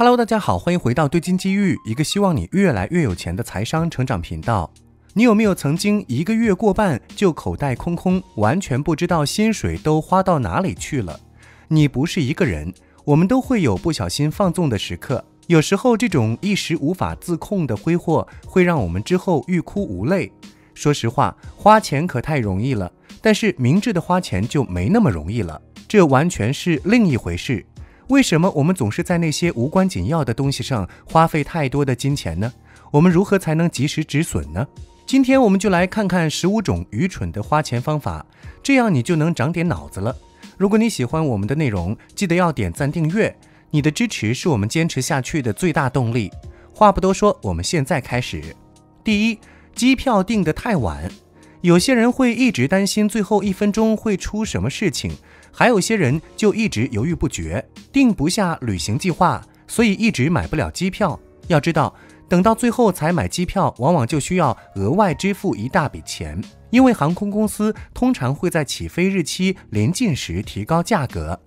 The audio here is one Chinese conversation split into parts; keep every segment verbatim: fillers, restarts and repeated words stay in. Hello， 大家好，欢迎回到对金机遇，一个希望你越来越有钱的财商成长频道。你有没有曾经一个月过半就口袋空空，完全不知道薪水都花到哪里去了？你不是一个人，我们都会有不小心放纵的时刻。有时候这种一时无法自控的挥霍，会让我们之后欲哭无泪。说实话，花钱可太容易了，但是明智的花钱就没那么容易了，这完全是另一回事。为什么我们总是在那些无关紧要的东西上花费太多的金钱呢？我们如何才能及时止损呢？今天我们就来看看十五种愚蠢的花钱方法，这样你就能长点脑子了。如果你喜欢我们的内容，记得要点赞订阅，你的支持是我们坚持下去的最大动力。话不多说，我们现在开始。第一，机票订得太晚。有些人会一直担心最后一分钟会出什么事情，还有些人就一直犹豫不决，定不下旅行计划，所以一直买不了机票。要知道，等到最后才买机票，往往就需要额外支付一大笔钱，因为航空公司通常会在起飞日期临近时提高价格，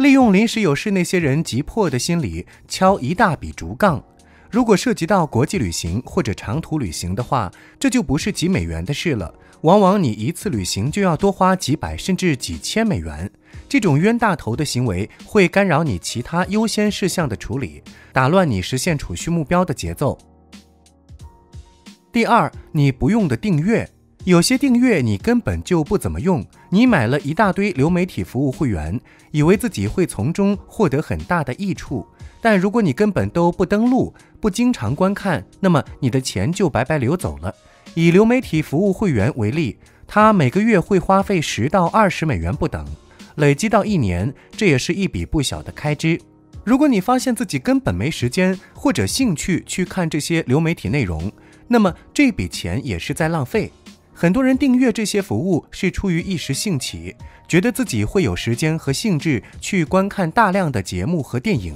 利用临时有事那些人急迫的心理敲一大笔竹杠。如果涉及到国际旅行或者长途旅行的话，这就不是几美元的事了，往往你一次旅行就要多花几百甚至几千美元。这种冤大头的行为会干扰你其他优先事项的处理，打乱你实现储蓄目标的节奏。第二，你不用的订阅。有些订阅你根本就不怎么用，你买了一大堆流媒体服务会员，以为自己会从中获得很大的益处，但如果你根本都不登录，不经常观看，那么你的钱就白白流走了。以流媒体服务会员为例，它每个月会花费十到二十美元不等，累积到一年，这也是一笔不小的开支。如果你发现自己根本没时间或者兴趣去看这些流媒体内容，那么这笔钱也是在浪费。很多人订阅这些服务是出于一时兴起，觉得自己会有时间和兴致去观看大量的节目和电影，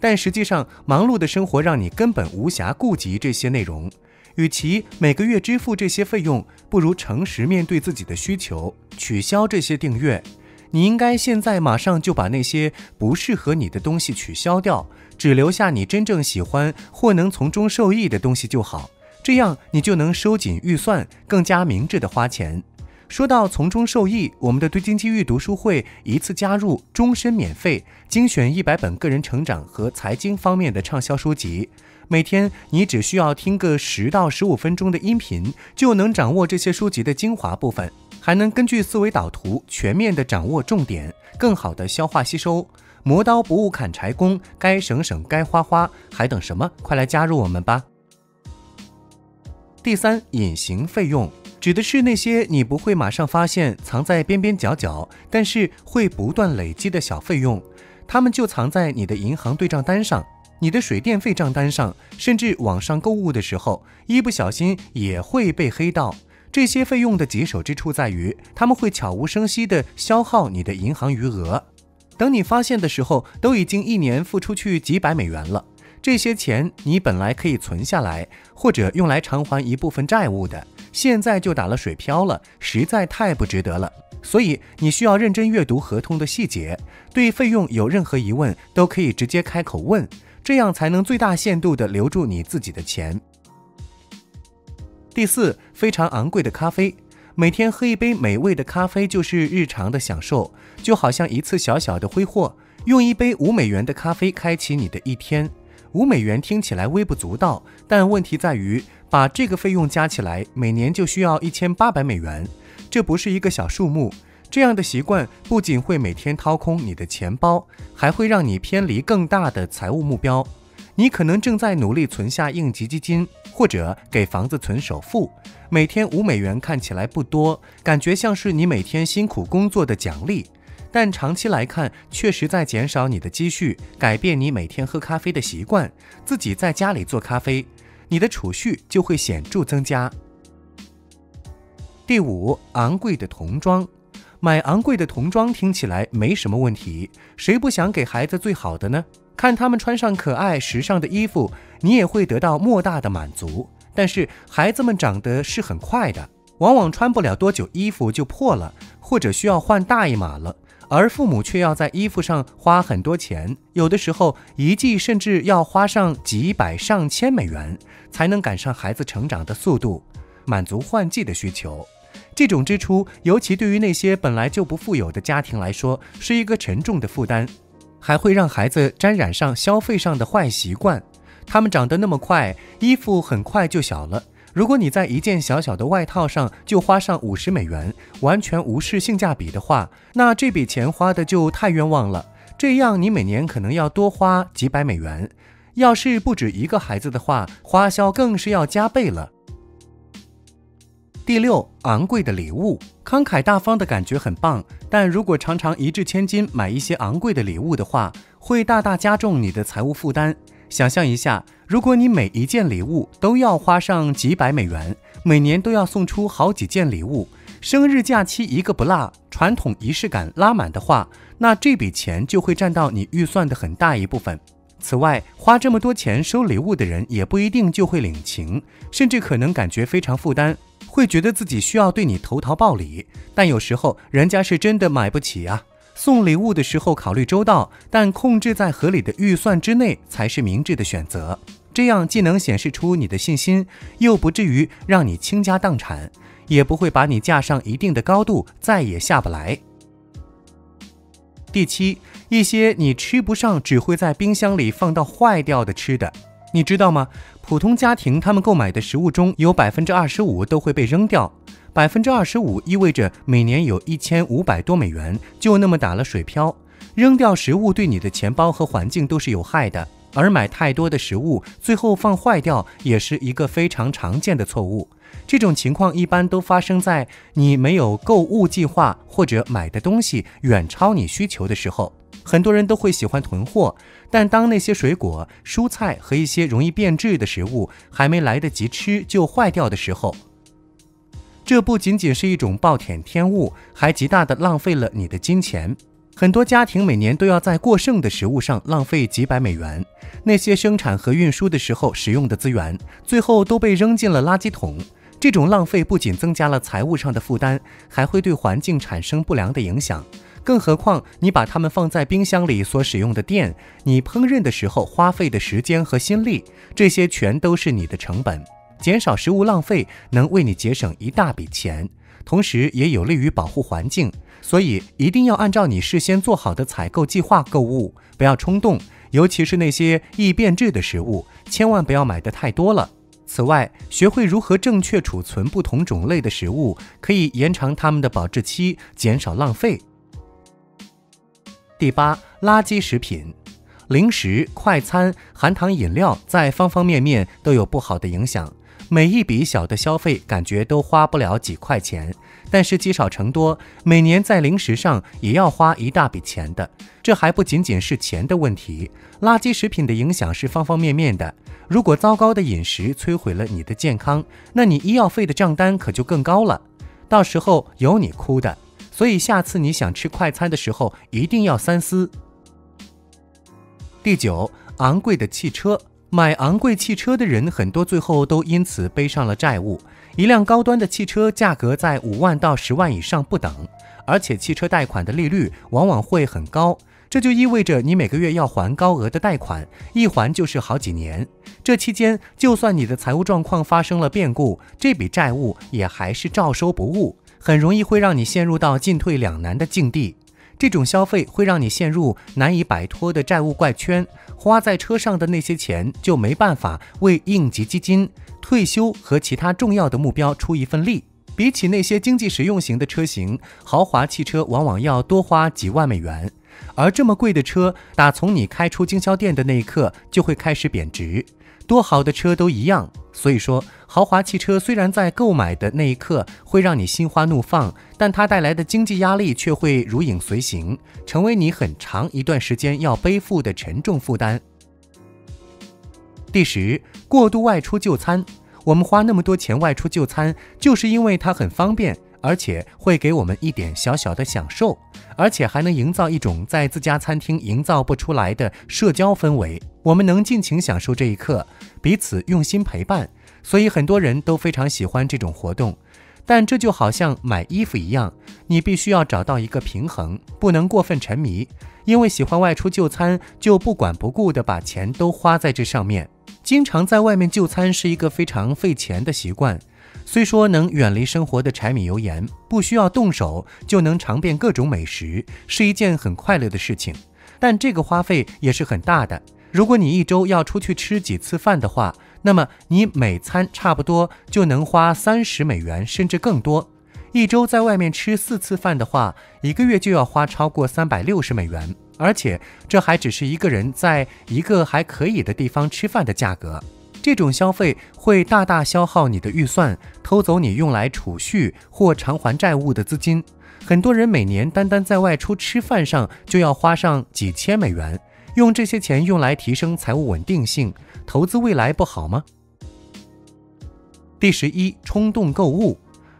但实际上忙碌的生活让你根本无暇顾及这些内容。与其每个月支付这些费用，不如诚实面对自己的需求，取消这些订阅。你应该现在马上就把那些不适合你的东西取消掉，只留下你真正喜欢或能从中受益的东西就好，这样你就能收紧预算，更加明智的花钱。说到从中受益，我们的对金机遇读书会一次加入，终身免费，精选一百本个人成长和财经方面的畅销书籍。每天你只需要听个十到十五分钟的音频，就能掌握这些书籍的精华部分，还能根据思维导图全面的掌握重点，更好的消化吸收。磨刀不误砍柴工，该省省该花花，还等什么？快来加入我们吧。第三，隐形费用，指的是那些你不会马上发现，藏在边边角角，但是会不断累积的小费用，它们就藏在你的银行对账单上，你的水电费账单上，甚至网上购物的时候，一不小心也会被黑到。这些费用的棘手之处在于，它们会悄无声息地消耗你的银行余额。等你发现的时候，都已经一年付出去几百美元了。这些钱你本来可以存下来，或者用来偿还一部分债务的，现在就打了水漂了，实在太不值得了。所以你需要认真阅读合同的细节，对费用有任何疑问都可以直接开口问，这样才能最大限度地留住你自己的钱。第四，非常昂贵的咖啡。每天喝一杯美味的咖啡就是日常的享受，就好像一次小小的挥霍，用一杯五美元的咖啡开启你的一天。五美元听起来微不足道，但问题在于，把这个费用加起来，每年就需要一千八百美元，这不是一个小数目。这样的习惯不仅会每天掏空你的钱包，还会让你偏离更大的财务目标。你可能正在努力存下应急基金，或者给房子存首付，每天五美元看起来不多，感觉像是你每天辛苦工作的奖励。但长期来看，确实在减少你的积蓄，改变你每天喝咖啡的习惯，自己在家里做咖啡，你的储蓄就会显著增加。第五，昂贵的童装。买昂贵的童装听起来没什么问题，谁不想给孩子最好的呢？看他们穿上可爱时尚的衣服，你也会得到莫大的满足。但是孩子们长得是很快的，往往穿不了多久衣服就破了，或者需要换大一码了。而父母却要在衣服上花很多钱，有的时候一季甚至要花上几百上千美元，才能赶上孩子成长的速度，满足换季的需求。这种支出，尤其对于那些本来就不富有的家庭来说，是一个沉重的负担，还会让孩子沾染上消费上的坏习惯。他们长得那么快，衣服很快就小了。如果你在一件小小的外套上就花上五十美元，完全无视性价比的话，那这笔钱花的就太冤枉了。这样你每年可能要多花几百美元。要是不止一个孩子的话，花销更是要加倍了。第六，昂贵的礼物。慷慨大方的感觉很棒，但如果常常一掷千金买一些昂贵的礼物的话，会大大加重你的财务负担。想象一下，如果你每一件礼物都要花上几百美元，每年都要送出好几件礼物，生日假期一个不落，传统仪式感拉满的话，那这笔钱就会占到你预算的很大一部分。此外，花这么多钱收礼物的人也不一定就会领情，甚至可能感觉非常负担，会觉得自己需要对你投桃报李，但有时候人家是真的买不起啊。送礼物的时候考虑周到，但控制在合理的预算之内才是明智的选择。这样既能显示出你的信心，又不至于让你倾家荡产，也不会把你架上一定的高度，再也下不来。第七，一些你吃不上只会在冰箱里放到坏掉的吃的。你知道吗？普通家庭他们购买的食物中有 百分之二十五 都会被扔掉。百分之二十五 意味着每年有一千五百多美元就那么打了水漂。扔掉食物对你的钱包和环境都是有害的，而买太多的食物最后放坏掉也是一个非常常见的错误。这种情况一般都发生在你没有购物计划，或者买的东西远超你需求的时候。很多人都会喜欢囤货，但当那些水果、蔬菜和一些容易变质的食物还没来得及吃就坏掉的时候，这不仅仅是一种暴殄天物，还极大地浪费了你的金钱。很多家庭每年都要在过剩的食物上浪费几百美元，那些生产和运输的时候使用的资源，最后都被扔进了垃圾桶。这种浪费不仅增加了财务上的负担，还会对环境产生不良的影响。更何况，你把它们放在冰箱里所使用的电，你烹饪的时候花费的时间和心力，这些全都是你的成本。减少食物浪费能为你节省一大笔钱，同时也有利于保护环境。所以一定要按照你事先做好的采购计划购物，不要冲动，尤其是那些易变质的食物，千万不要买得太多了。此外，学会如何正确储存不同种类的食物，可以延长它们的保质期，减少浪费。第八，垃圾食品。零食、快餐、含糖饮料在方方面面都有不好的影响。每一笔小的消费感觉都花不了几块钱，但是积少成多，每年在零食上也要花一大笔钱的。这还不仅仅是钱的问题，垃圾食品的影响是方方面面的。如果糟糕的饮食摧毁了你的健康，那你医药费的账单可就更高了，到时候有你哭的。所以下次你想吃快餐的时候一定要三思。第九，昂贵的汽车。买昂贵汽车的人很多，最后都因此背上了债务。一辆高端的汽车价格在五万到十万以上不等，而且汽车贷款的利率往往会很高，这就意味着你每个月要还高额的贷款，一还就是好几年。这期间，就算你的财务状况发生了变故，这笔债务也还是照收不误，很容易会让你陷入到进退两难的境地。这种消费会让你陷入难以摆脱的债务怪圈，花在车上的那些钱就没办法为应急基金、退休和其他重要的目标出一份力。比起那些经济实用型的车型，豪华汽车往往要多花几万美元，而这么贵的车，打从你开出经销店的那一刻就会开始贬值。多好的车都一样，所以说，豪华汽车虽然在购买的那一刻会让你心花怒放，但它带来的经济压力却会如影随形，成为你很长一段时间要背负的沉重负担。第十，过度外出就餐。我们花那么多钱外出就餐，就是因为它很方便，而且会给我们一点小小的享受，而且还能营造一种在自家餐厅营造不出来的社交氛围。我们能尽情享受这一刻，彼此用心陪伴，所以很多人都非常喜欢这种活动。但这就好像买衣服一样，你必须要找到一个平衡，不能过分沉迷，因为喜欢外出就餐，就不管不顾地把钱都花在这上面。经常在外面就餐是一个非常费钱的习惯。 虽说能远离生活的柴米油盐，不需要动手就能尝遍各种美食，是一件很快乐的事情，但这个花费也是很大的。如果你一周要出去吃几次饭的话，那么你每餐差不多就能花三十美元，甚至更多。一周在外面吃四次饭的话，一个月就要花超过三百六十美元，而且这还只是一个人在一个还可以的地方吃饭的价格。 这种消费会大大消耗你的预算，偷走你用来储蓄或偿还债务的资金。很多人每年单单在外出吃饭上就要花上几千美元，用这些钱用来提升财务稳定性，投资未来不好吗？第十一，冲动购物。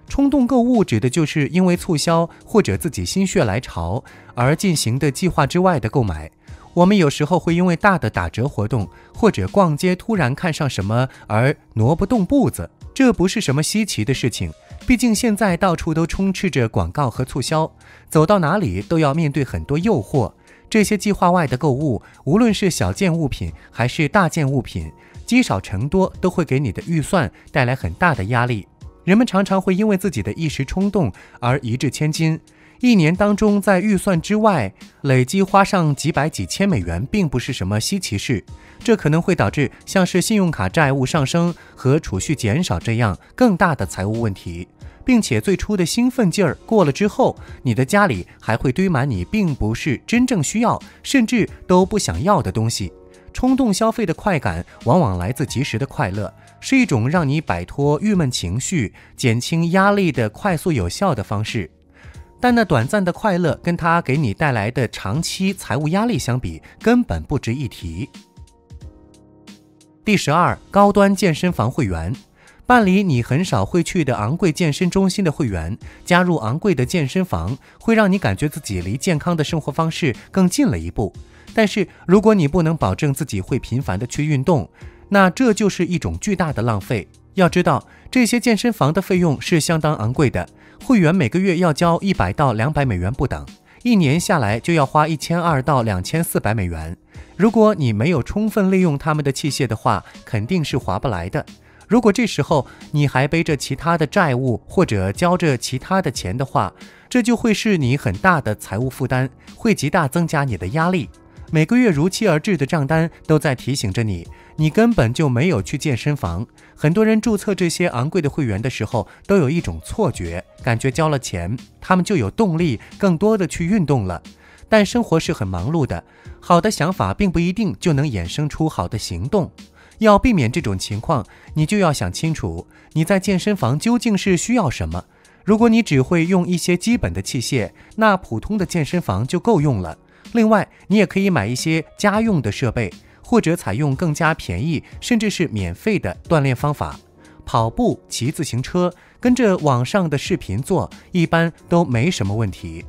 冲动购物指的就是因为促销或者自己心血来潮而进行的计划之外的购买。 我们有时候会因为大的打折活动，或者逛街突然看上什么而挪不动步子，这不是什么稀奇的事情。毕竟现在到处都充斥着广告和促销，走到哪里都要面对很多诱惑。这些计划外的购物，无论是小件物品还是大件物品，积少成多都会给你的预算带来很大的压力。人们常常会因为自己的一时冲动而一掷千金。 一年当中，在预算之外累积花上几百几千美元，并不是什么稀奇事。这可能会导致像是信用卡债务上升和储蓄减少这样更大的财务问题，并且最初的兴奋劲儿过了之后，你的家里还会堆满你并不是真正需要，甚至都不想要的东西。冲动消费的快感往往来自及时的快乐，是一种让你摆脱郁闷情绪、减轻压力的快速有效的方式。 但那短暂的快乐跟它给你带来的长期财务压力相比，根本不值一提。第十二，高端健身房会员，办理你很少会去的昂贵健身中心的会员，加入昂贵的健身房，会让你感觉自己离健康的生活方式更近了一步。但是如果你不能保证自己会频繁的去运动，那这就是一种巨大的浪费。 要知道，这些健身房的费用是相当昂贵的，会员每个月要交一百到两百美元不等，一年下来就要花一千二百到两千四百美元。如果你没有充分利用他们的器械的话，肯定是划不来的。如果这时候你还背着其他的债务或者交着其他的钱的话，这就会是你很大的财务负担，会极大增加你的压力。 每个月如期而至的账单都在提醒着你，你根本就没有去健身房。很多人注册这些昂贵的会员的时候，都有一种错觉，感觉交了钱，他们就有动力更多的去运动了。但生活是很忙碌的，好的想法并不一定就能衍生出好的行动。要避免这种情况，你就要想清楚，你在健身房究竟是需要什么。如果你只会用一些基本的器械，那普通的健身房就够用了。 另外，你也可以买一些家用的设备，或者采用更加便宜甚至是免费的锻炼方法。跑步、骑自行车，跟着网上的视频做，一般都没什么问题。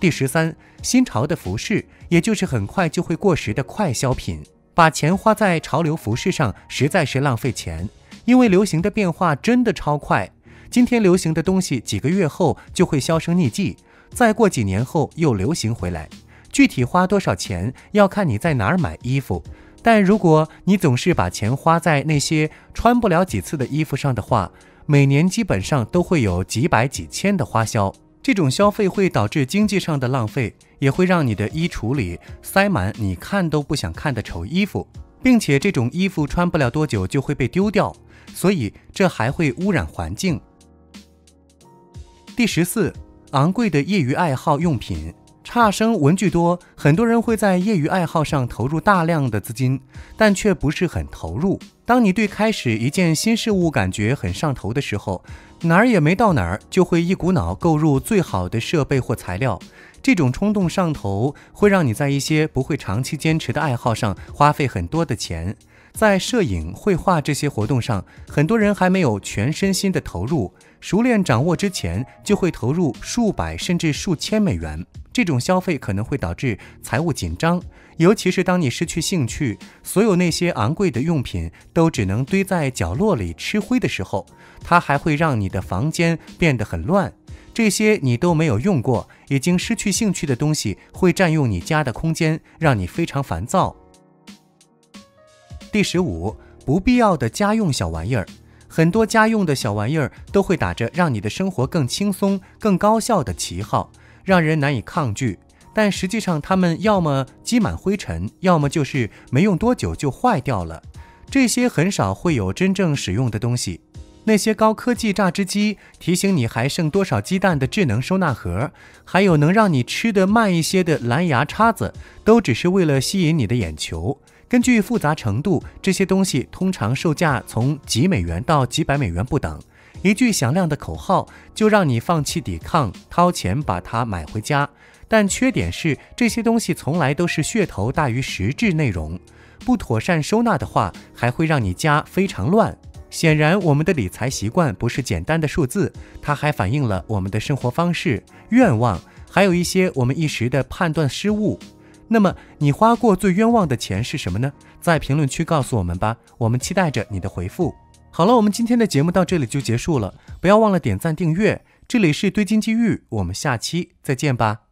第十三，新潮的服饰，也就是很快就会过时的快消品。把钱花在潮流服饰上，实在是浪费钱，因为流行的变化真的超快。今天流行的东西，几个月后就会销声匿迹。 再过几年后又流行回来，具体花多少钱要看你在哪儿买衣服。但如果你总是把钱花在那些穿不了几次的衣服上的话，每年基本上都会有几百几千的花销。这种消费会导致经济上的浪费，也会让你的衣橱里塞满你看都不想看的丑衣服，并且这种衣服穿不了多久就会被丢掉，所以这还会污染环境。第十四。 昂贵的业余爱好用品，差生文具多，很多人会在业余爱好上投入大量的资金，但却不是很投入。当你对开始一件新事物感觉很上头的时候，哪儿也没到哪儿，就会一股脑购入最好的设备或材料。这种冲动上头会让你在一些不会长期坚持的爱好上花费很多的钱。在摄影、绘画这些活动上，很多人还没有全身心的投入，熟练掌握之前，就会投入数百甚至数千美元。这种消费可能会导致财务紧张，尤其是当你失去兴趣，所有那些昂贵的用品都只能堆在角落里吃灰的时候，它还会让你的房间变得很乱。这些你都没有用过，已经失去兴趣的东西会占用你家的空间，让你非常烦躁。第十五，不必要的家用小玩意儿。很多家用的小玩意儿都会打着让你的生活更轻松、更高效的旗号，让人难以抗拒，但实际上它们要么积满灰尘，要么就是没用多久就坏掉了。这些很少会有真正使用的东西。那些高科技榨汁机，提醒你还剩多少鸡蛋的智能收纳盒，还有能让你吃得慢一些的蓝牙叉子，都只是为了吸引你的眼球。根据复杂程度，这些东西通常售价从几美元到几百美元不等。一句响亮的口号就让你放弃抵抗，掏钱把它买回家。但缺点是，这些东西从来都是噱头大于实质内容。不妥善收纳的话，还会让你家非常乱。显然，我们的理财习惯不是简单的数字，它还反映了我们的生活方式、愿望，还有一些我们一时的判断失误。那么，你花过最冤枉的钱是什么呢？在评论区告诉我们吧，我们期待着你的回复。好了，我们今天的节目到这里就结束了，不要忘了点赞订阅。这里是堆金积玉，我们下期再见吧。